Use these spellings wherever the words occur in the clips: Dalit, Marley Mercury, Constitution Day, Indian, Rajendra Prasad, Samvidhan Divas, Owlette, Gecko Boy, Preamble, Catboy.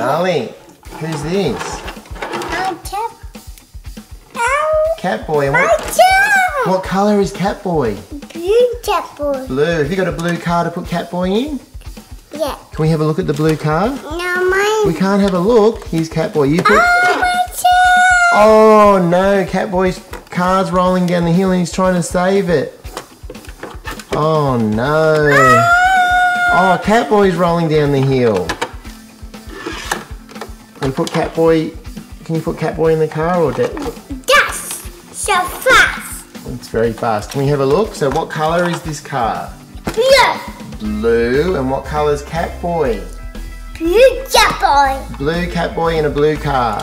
Ollie, who's this? Catboy. What colour is Catboy? Blue Catboy. Blue. Have you got a blue car to put Catboy in? Yeah. Can we have a look at the blue car? No, mine. We can't have a look. Here's Catboy. You put. Oh no, Catboy's car's rolling down the hill and he's trying to save it. Oh no. Oh, Catboy's rolling down the hill. And put Catboy, can you put Catboy in the car or that? That's so fast. It's very fast. Can we have a look? So what colour is this car? Blue. Blue. And what colour is Catboy? Blue Catboy. Blue Catboy in a blue car.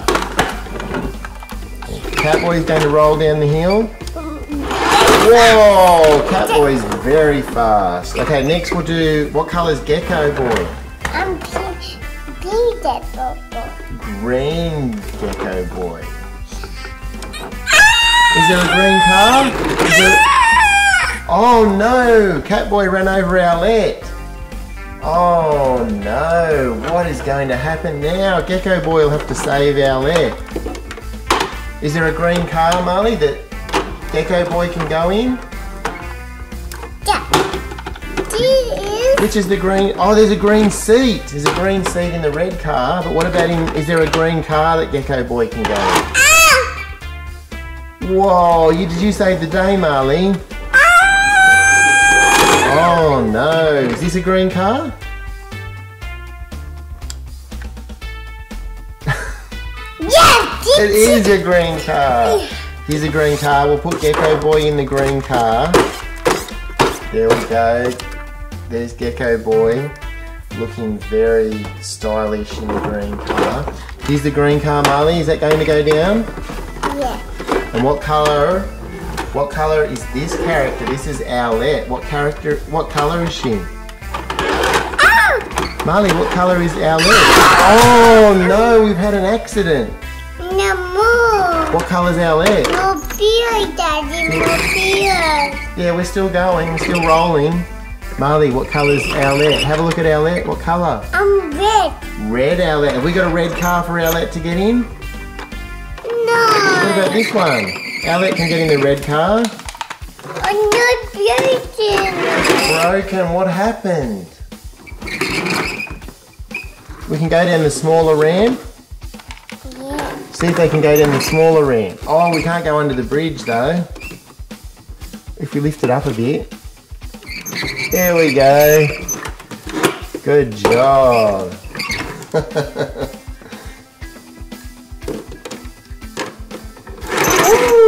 Catboy's going to roll down the hill. Whoa! Catboy's very fast. Okay, next we'll do, what colour's Gecko Boy? Green Gecko Boy. Green Gecko Boy. Is there a green car? Oh no! Catboy ran over Owlette. Oh no! What is going to happen now? Gecko Boy will have to save Owlette. Is there a green car, Marley, that Gecko Boy can go in? Yeah. Which is the green? Oh, there's a green seat. There's a green seat in the red car. But what about in? Is there a green car that Gecko Boy can go in? Whoa! Did you save the day, Marley? Oh no! Is this a green car? It is a green car. Here's a green car. We'll put Gecko Boy in the green car. There we go. There's Gecko Boy looking very stylish in the green car. Here's the green car, Marley. Is that going to go down? Yeah. And what colour is this character? This is Owlette. What colour is she? Oh! Marley, what colour is Owlette? Oh no, we've had an accident. What colour's Owlette? More beer, Daddy, more beer. Yeah, we're still going, we're still rolling. Marley, what colour's Owlette? Have a look at Owlette, what colour? Red. Red Owlette. Have we got a red car for Owlette to get in? No. What about this one? Owlette can get in the red car. I'm not broken. It's broken, what happened? We can go down the smaller ramp. See if they can go down the smaller ramp. Oh, we can't go under the bridge though. If we lift it up a bit. There we go. Good job. Ooh.